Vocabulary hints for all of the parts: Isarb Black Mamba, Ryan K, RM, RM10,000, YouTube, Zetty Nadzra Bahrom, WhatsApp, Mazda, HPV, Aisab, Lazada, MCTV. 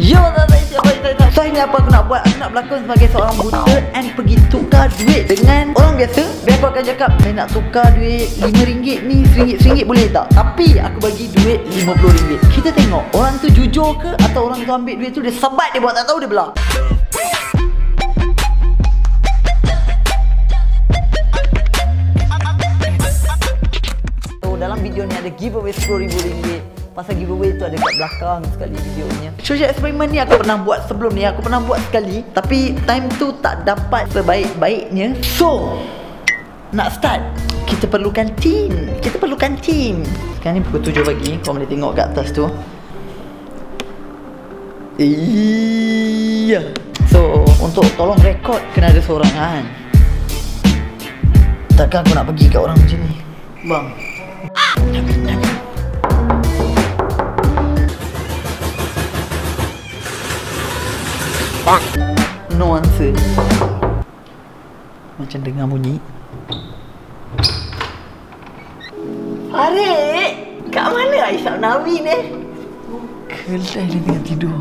Yo, saya ni apa aku nak buat? Aku nak berlakon sebagai seorang buta and pergi tukar duit dengan orang biasa. Biar aku akan cakap, saya nak tukar duit RM5 ni, RM1 boleh tak? Tapi aku bagi duit RM50. Kita tengok orang tu jujur ke atau orang tu ambil duit tu dia sebat, dia buat tak tahu, dia belah. So dalam video ni ada giveaway RM10,000. Pasal giveaway tu ada kat belakang sekali videonya. Social experiment ni aku pernah buat sebelum ni. Aku pernah buat sekali, tapi time tu tak dapat sebaik-baiknya. So nak start, kita perlukan team. Sekarang ni pukul 7 pagi. Kau boleh tengok kat atas tu. Iya. So untuk tolong rekod kena ada seorang kan. Takkan aku nak pergi kat orang macam ni. Bang Nabi. No answer. Macam dengar bunyi. Arik, kat mana Aisab Nawi ni? Kelai dia tengah tidur.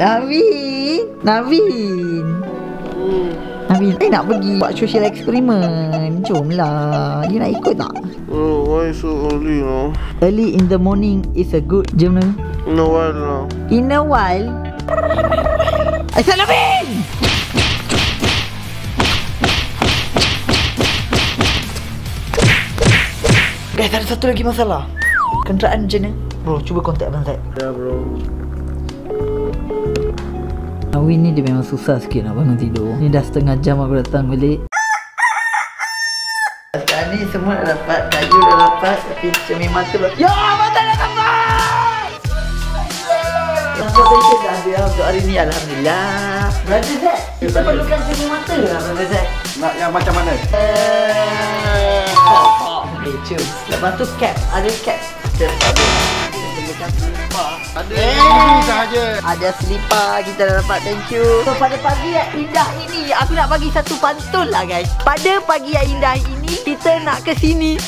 Nawi saya nak pergi buat social experiment. Jomlah. You nak ikut tak? Oh, why so early now? Early in the morning is a good journal. In a while now. Aisab Nabi! Guys, ada satu lagi masalah. Kenderaan macam mana? Bro, cuba kontak Abang Zaid. Ya, bro. Nawi ni dia memang susah sikit nak bangun tidur. Ni dah setengah jam aku datang balik. Sekarang ni semua dah dapat. Baju dah dapat. Tapi cermin mata belum. Ya, mata dah dapat! Consultation dah habis untuk hari ni, alhamdulillah. Brother Zack, kita perlukan cermin mata lah, Brother Zack. Nak yang macam mana? Okay, cium. Lepas tu cap, ada cap. Kita perlukan selipar. Ada sahaja. Ada selipar, kita dah dapat, thank you. So, pada pagi yang indah ini, aku nak bagi satu pantun lah guys. Pada pagi yang indah ini, kita nak ke sini.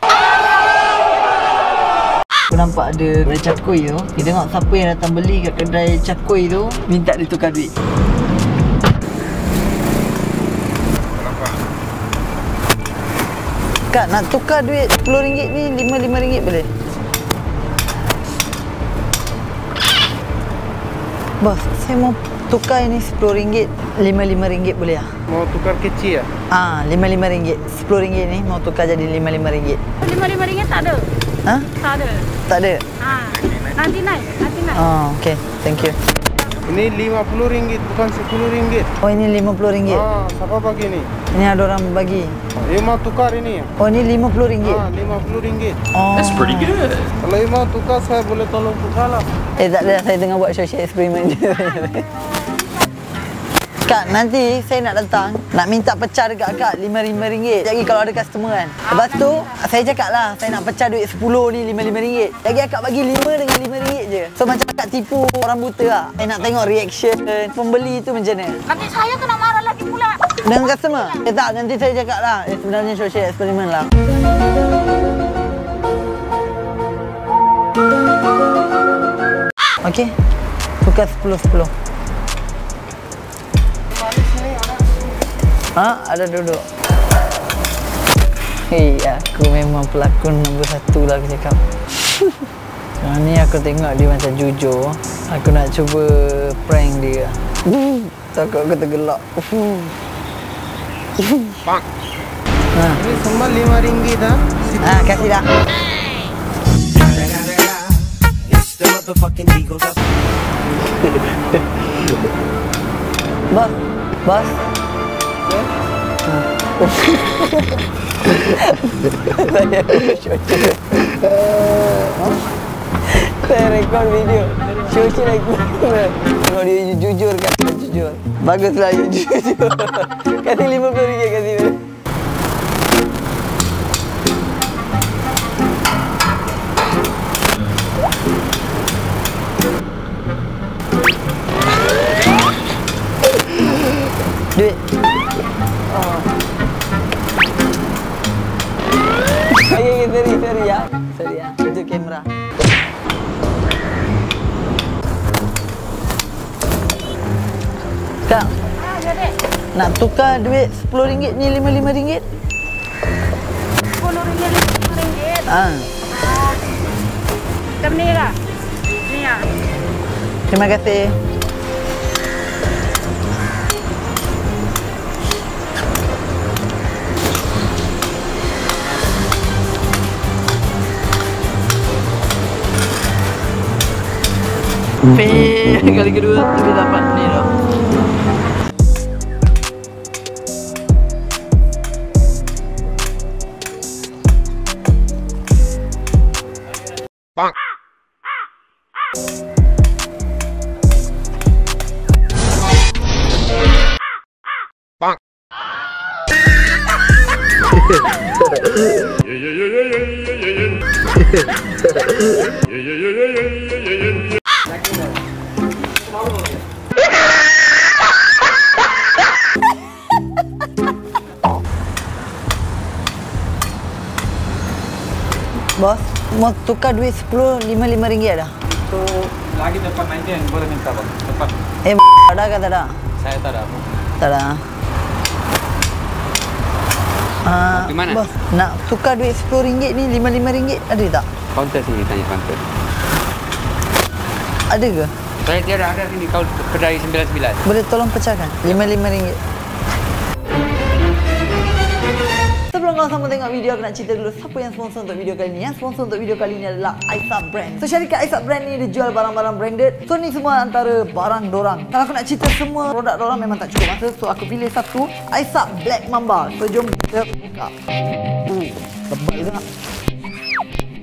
Aku nampak ada kedai cakoi tu. Kita tengok siapa yang datang beli kat kedai cakoi tu, minta dia tukar duit. Kak nak tukar duit RM10 ni RM55 boleh? Bos, saya mau tukar ini RM10, RM55 boleh lah? Mau tukar kecil lah? Ah, RM55. RM10 ni mau tukar jadi RM55. RM55 tak ada? Ha? Tak ada. Ha. Nanti naik. Oh, okey. Thank you. Ini RM50 bukan RM10. Oh, ini RM50. Ha, siapa bagi ni? Ini ada orang bagi. Dia mau tukar ini. Oh, ini RM50. Ha, RM50. Oh. That's pretty good. Kalau dia mau tukar, saya boleh tolong tukar lah. Eh, tak ada. Saya tengah buat social experiment je. Kak, nanti saya nak datang, nak minta pecah dekat Kak RM5. Lagi kalau ada customer kan. Lepas tu, saya cakap lah, saya nak pecah duit RM10 ni RM5. Lagi Kak bagi RM5 dengan RM5 je. So, macam Kak tipu orang buta lah. Saya nak tengok reaction pembeli tu macam mana. Nanti saya kena marah lagi pula. Dengan customer? Eh tak, nanti saya cakap lah. Eh, sebenarnya social experiment lah. Okey, tukar 10-10. Ha? Ada duduk. Hei, aku memang pelakon nombor 1 lah aku cakap. Sekarang ni aku tengok dia macam jujur. Aku nak cuba prank dia. Takut aku tergelak. Pak. Ha. Ini semua RM5 dah. Ha, kasih dah. Bos. Saya rekod video. Cuci lagi. Kalau dia jujur kan, jujur. Baguslah you jujur. Kasih RM50 kasih. Duit. Okay, sorry ya. Tunjuk kamera. Kak, nak tukar duit RM10 ni RM55? RM10 RM55? Haa. Macam ni lah. Ni lah. Terima kasih. P kali kedua tu dia dapat ni dah. Bang. Bang. Bos, mau tukar duit RM10, RM55 dah? Itu lagi depan nanti yang boleh minta bang, depan. Eh, ada ke tak ada? Saya tak ada. Tak ada. Gimana? Bos, nak tukar duit RM10 ni RM55 ada tak? Kaunter sini, tanya kaunter. Ada ke? Saya tiada ada sini, kau kedai 99. Boleh tolong pecahkan? RM55. Kalau sama tengok video, aku nak cerita dulu siapa yang sponsor untuk video kali ni. Yang sponsor untuk video kali ni adalah Aisab Brand. So syarikat Aisab Brand ni dia jual barang-barang branded. So ni semua antara barang dorang. Kalau aku nak cerita semua produk dorang memang tak cukup masa. So aku pilih satu, Isarb Black Mamba. So jom kita buka. Lebat juga.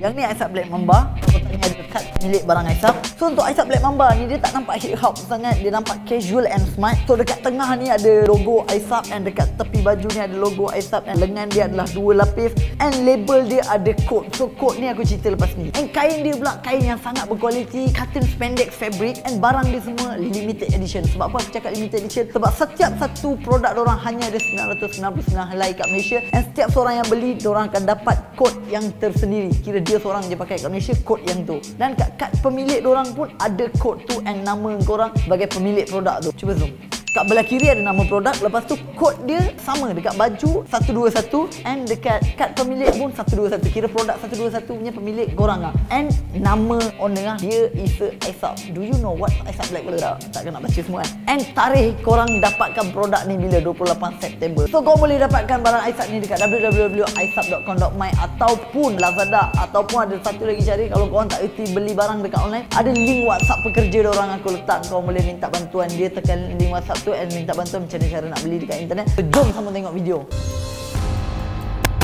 Yang ni Isarb Black Mamba. Kotaknya ada kad milik barang Aisab. So untuk Isarb Black Mamba ni, dia tak nampak hip hop sangat. Dia nampak casual and smart. So dekat tengah ni ada logo Aisab, and dekat tepi baju ni ada logo Aisab, and lengan dia adalah 2 lapis, and label dia ada kod. So kod ni aku cerita lepas ni. And kain dia pula, kain yang sangat berkualiti, cotton spandex fabric, and barang dia semua limited edition. Sebab apa aku cakap limited edition? Sebab setiap satu produk dorang hanya ada 999 helai kat Malaysia, and setiap seorang yang beli, dorang akan dapat kod yang tersendiri. Kira dia seorang je pakai kat Malaysia, kod yang tu. Dan kat kad pemilik dorang pun ada kod tu and nama korang sebagai pemilik produk tu. Cuba zoom. Kat belah kiri ada nama produk, lepas tu kod dia sama dekat baju 121, and dekat kad pemilik pun 121. Kira produk 121 punya pemilik korang lah. And nama owner dia Isa Aisab. Do you know what Aisab Black Mamba? Tak kena baca semua kan. And tarikh korang dapatkan produk ni bila? 28 September. So korang boleh dapatkan barang Aisab ni dekat www.aisab.com.my ataupun Lazada, ataupun ada satu lagi cari kalau korang tak erti beli barang dekat online, ada link WhatsApp pekerja dorang aku letak. Korang boleh minta bantuan dia, tekan link WhatsApp tu and minta bantuan macam mana cara nak beli dekat internet. So, jom sama tengok video.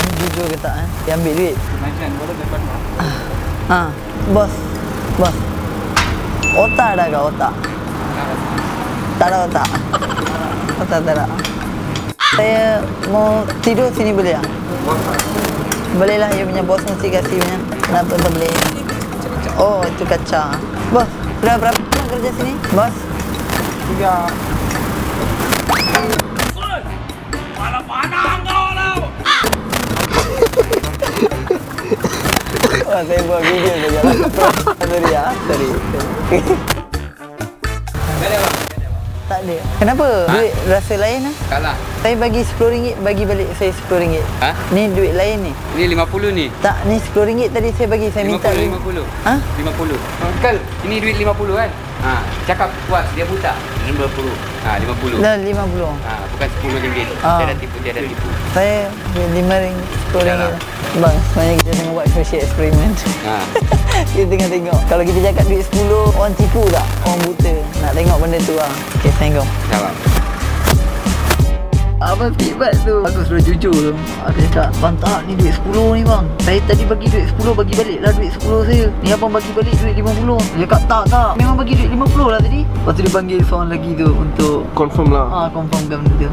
Jujur ke tak eh? Dia ambil duit. Macam baru depan bang. Ah. Bos. Bos. Otak dah ke otak? Tak ada otak. Otak tak ada. Saya mau tidur sini boleh tak? Boleh lah, dia punya bos mesti kasih punya. Kenapa tak boleh? Oh, itu kaca. Bos, sudah berapa tahun kerja sini? Bos? 3. Wah, saya buat video ke jalan. Sorry ya, sorry. Tak ada. Kenapa? Duit rasa lain ah? Kalah. Saya bagi RM10, bagi balik saya RM10. Ha? Ni duit lain ni. Ni RM50 ni. Tak, ni RM10 tadi saya bagi, saya minta. 50. Ha? 50. Uncle, ini duit 50 kan? Ha, cakap puas dia buta. 50. Ha, 50. Dah 50. Ha, bukan RM10. Saya dah tipu, dia dah tipu. Saya RM10. Bang, sebenarnya kita tengah buat social eksperimen. Ha. Kita tengah tengok. Kalau kita cakap duit 10, orang tipu tak? Orang buta. Nak tengok benda tu lah. Okay, thank you. Salam. Abang feedback tu, aku suruh jujur tu. Aku cakap, bang tak, ni duit 10 ni bang. Saya tadi bagi duit 10, bagi balik lah duit 10 saya. Ni abang bagi balik duit 50. Dia cakap tak, memang bagi duit 50 lah tadi. Lepas tu dia panggil seorang lagi tu untuk confirm lah. Ha, confirmkan benda tu.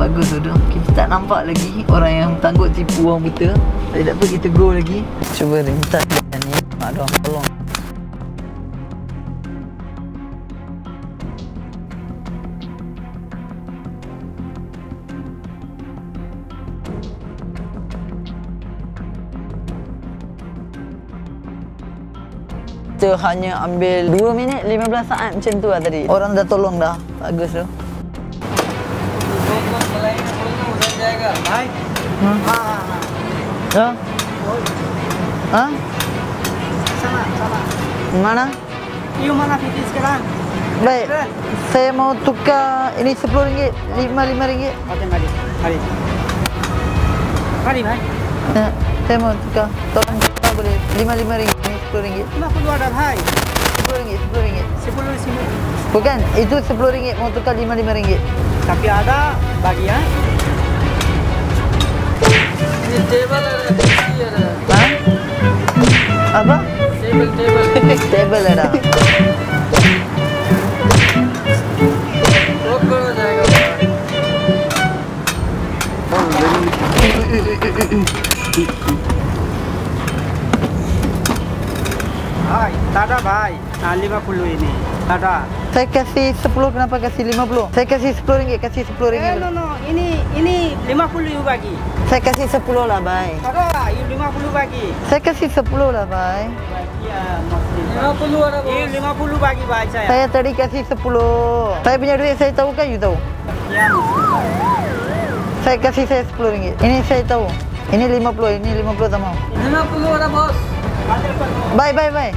Bagus tu dah. Kita tak nampak lagi orang yang tanggut tipu orang buta. Tak apa, kita grow lagi. Cuba dia minta ni, nak dorang tolong. Kita hanya ambil 2 minit 15 saat macam tu lah tadi. Orang dah tolong dah. Bagus tu. जाएगा भाई। Mana? Iu mana pipis sekarang? Baik, saya mau tukar ini RM10, RM5. Oke, mari Bang. Nah, saya mau tukar. Tolong tukar boleh RM5, ini RM10. Kenapa lu ada hai? RM10. 10 di sini. Bukan, itu RM10 mau tukar RM5. Tapi ada bagian. Ini table ada di sini. Apa? Table ada. Hai, tada bhai. Nah, 50 ini. Tada. Saya kasih 10, kenapa kasih 50? Saya kasih RM10, kasih RM10. No. Ini 50 you bagi. Saya kasih 10 lah, bhai. Tada, you 50 bagi. Saya kasih 10 lah, bhai. Ini 50 bagi bhai saya. Saya tadi kasih 10. Saya punya duit, saya tahu kan you tahu? Ya. Saya kasih RM10. Ini saya tahu. Ini 50, ini 50 sama. 50 ada bos. Bye.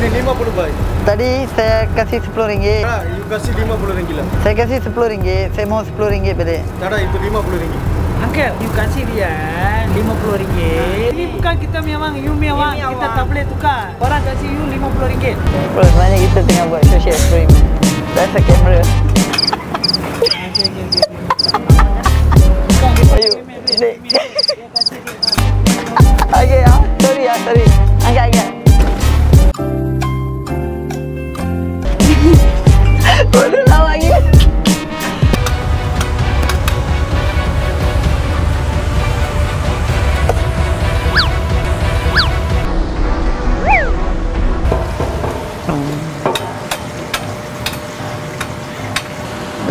Ini 50 bhai. Tadi saya kasih RM10. Ah, you kasih RM50 lah. Saya kasih RM10. Saya mau RM10 balik. Tada, itu RM50. Angkel, you kasih dia RM50. Ini bukan kita memang, you memang kita tak boleh tukar. Orang kasih you RM50. Bro, sebenarnya kita tengah buat social experiment. That's a camera. Ayo, dek. Okay, sorry. Angkat. Boleh lah lagi.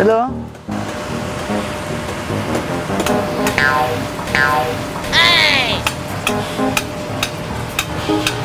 Hello. Hey. Sini.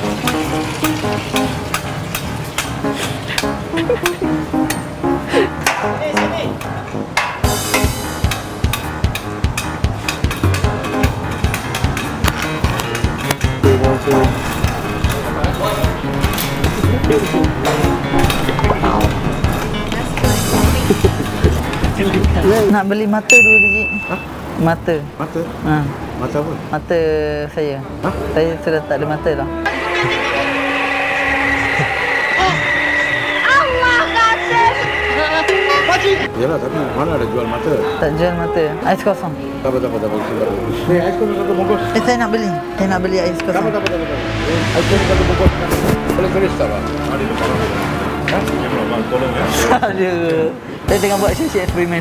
Nak beli mata 2 biji. Hah? Mata? Ha. Mata apa? Mata saya. Hah? Saya sudah tak ada mata dah. Allah kata. Yalah, tapi mana ada jual mata? Tak jual mata. Ais kosong. Tak apa. Ni ais kosong satu bungkus. Saya nak beli. Saya nak beli ais kosong. Tak apa. Ais kosong satu bungkus. Boleh tulis tak, Pak? Mari lepas. Hah? Dia belum tolong ya. Aduh. Saya tengah buat sesi eksperimen.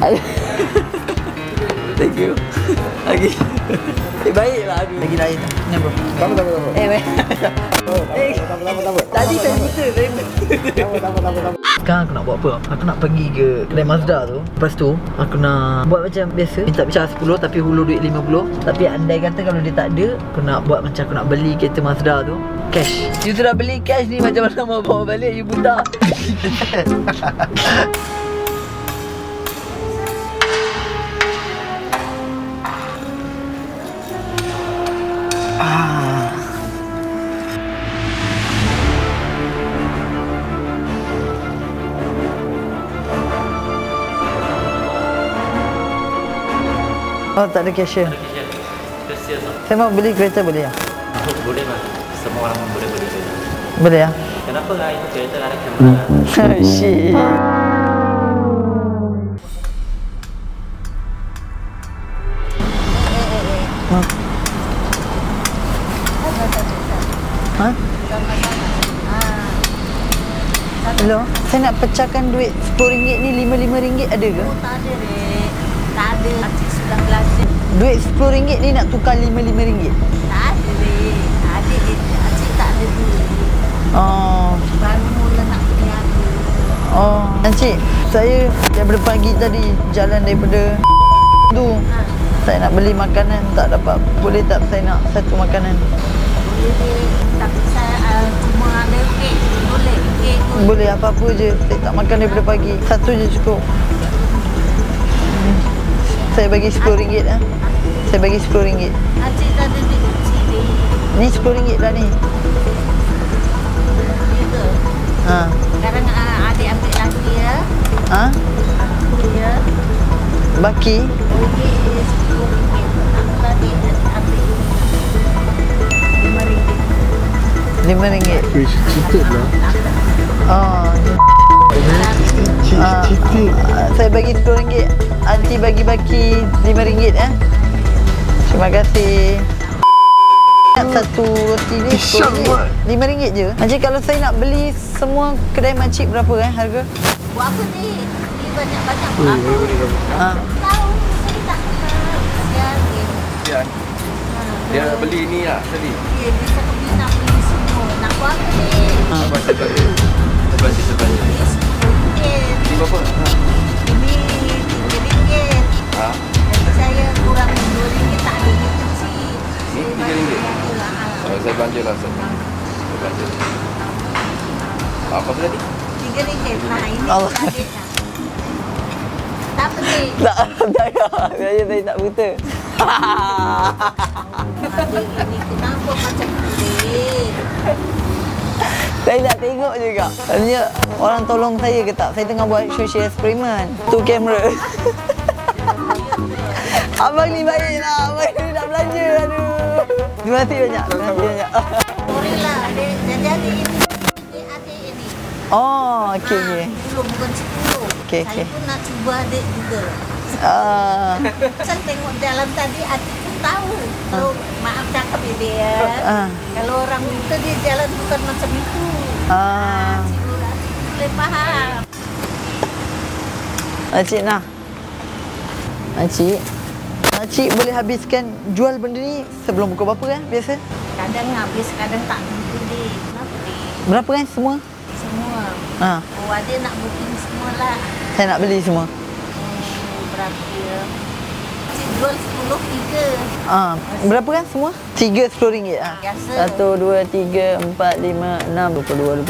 Thank you. Lagi. Baiklah aduh. Lagi lain tak? Ni bro. Tambah. Tambah. Tadi saya cerita. Tambah. Sekarang aku nak buat apa? Aku nak pergi ke kedai Mazda tu. Lepas tu, aku nak buat macam biasa. Minta pecah 10 tapi hulu duit 50. Tapi andai kata kalau dia tak ada, aku nak buat macam aku nak beli kereta Mazda tu. Cash. You sudah beli cash ni, macam mana mau bawa balik, you budak. Oh, tak ada cashier. Saya mau beli kereta, boleh ya? Boleh lah. Semua orang boleh beli kereta. Boleh ya? Kenapa lah itu kereta ada kamera? Oh, shit. Hah? Hello? Saya nak pecahkan duit RM10 ni, RM55 ada ke? Oh, tak ada, Dek. Tak ada. Duit RM10 ni nak tukar RM55? Tak ada dek. Acik tak ada duit. Oh. Baru mula nak pergi aku. Oh. Acik, saya daripada pagi tadi jalan daripada tu. Saya nak beli makanan tak dapat. Boleh tak saya nak satu makanan? Boleh apa-apa je. Saya tak makan daripada pagi. Satu je cukup. Saya bagi RM10 lah. Saya bagi RM10. Ni RM10 lah ni. Ha. Sekarang adik ambil lagi ya. Ha? Ya. Baki. Baki RM10. Aku tadi ambil RM5. Weh, cerita lah. Oh. Cicit. Saya bagi RM10. Aunty bagi baki RM5 eh. Terima kasih. Nak satu roti ni RM5 je. Macam kalau saya nak beli semua kedai makcik berapa eh harga? Buat apa ni? Ni banyak-banyak buat apa? Tahu saya tak kenal. Sian. Dia beli ni lah tadi. Ya, dia satu beli nak beli semua. Nak buat apa ni? Sebab dia. Ini berapa? Ini RM3. Jadi saya kurang RM2 tak ada gitu sih. Ini RM3? Saya belanja lah. Saya belanja. Apa tadi? RM3. Nah, ini adik lah. Tak penting. Saya tak buta. Ini kenapa macam pelik? Saya nak tengok juga. Sebenarnya orang tolong saya ke tak? Saya tengah buat social eksperimen. Tu kamera. Abang ni baiklah. Abang ni nak belanja. Aduh. Terima kasih banyak. Terima kasih banyak. Bolehlah. Jadi adik ini. Oh, okey. Dulu bukan 10. Okay, saya pun nak cuba adik juga. Saya tengok dalam tadi adik pun tahu. So, maaf cakap dia ya. Kalau orang itu dia jalan bukan macam itu. Adik boleh faham. Acik nak. Acik. Acik boleh habiskan jual benda ni sebelum pukul berapa kan biasa? Kadang habis, kadang tak boleh. Kenapa ni? Berapa kan semua? Semua. Oh, adik nak booking semua lah. Saya nak beli semua. Berapa ya? Acik jual RM10, RM3. Berapa kan semua? 3 RM10 lah. Biasa. 1, 2, 3, 4, 5, 6, 22,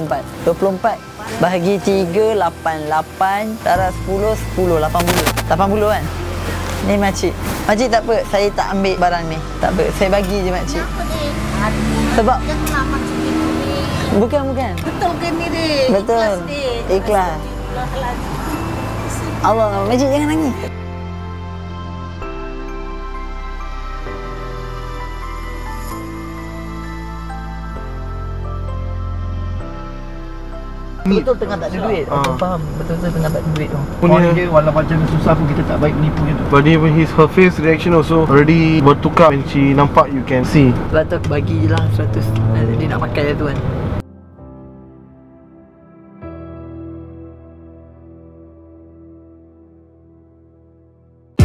23, 24. 24 bahagi 3, 88. Taras 10, 80. 80 kan? Ni makcik. Makcik tak apa, saya tak ambil barang ni. Tak apa, saya bagi je makcik. Kenapa ni? Sebab bukan. Betul ke ni ni? Betul. Ikhlas. Allah, makcik jangan nangis. Betul tengah tak ada duit. Aku faham. Betul-betul tengah tak ada duit. Dia walau macam susah pun kita tak baik menipu je tu. But even her face reaction also already bertukar when she nampak you can see. Lepas tu bagi je lah 100. Dia nak makan je tu kan.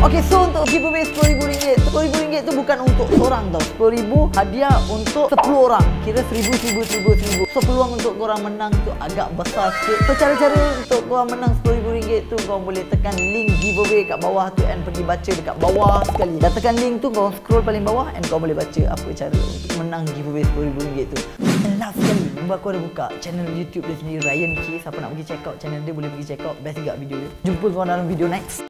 Okay, so untuk giveaway RM10,000. RM10,000 tu bukan untuk seorang tau. RM10,000 hadiah untuk 10 orang. Kira RM1,000. So peluang untuk korang menang tu agak besar sikit. So cara-cara untuk korang menang RM10,000 tu, korang boleh tekan link giveaway kat bawah tu and pergi baca dekat bawah sekali. Dah tekan link tu, korang scroll paling bawah and korang boleh baca apa cara untuk menang giveaway RM10,000 tu. And last sekali, membuat korang buka channel YouTube dia sendiri, Ryan K. Siapa nak pergi check out channel dia boleh pergi check out. Best juga video dia. Jumpa korang dalam video next.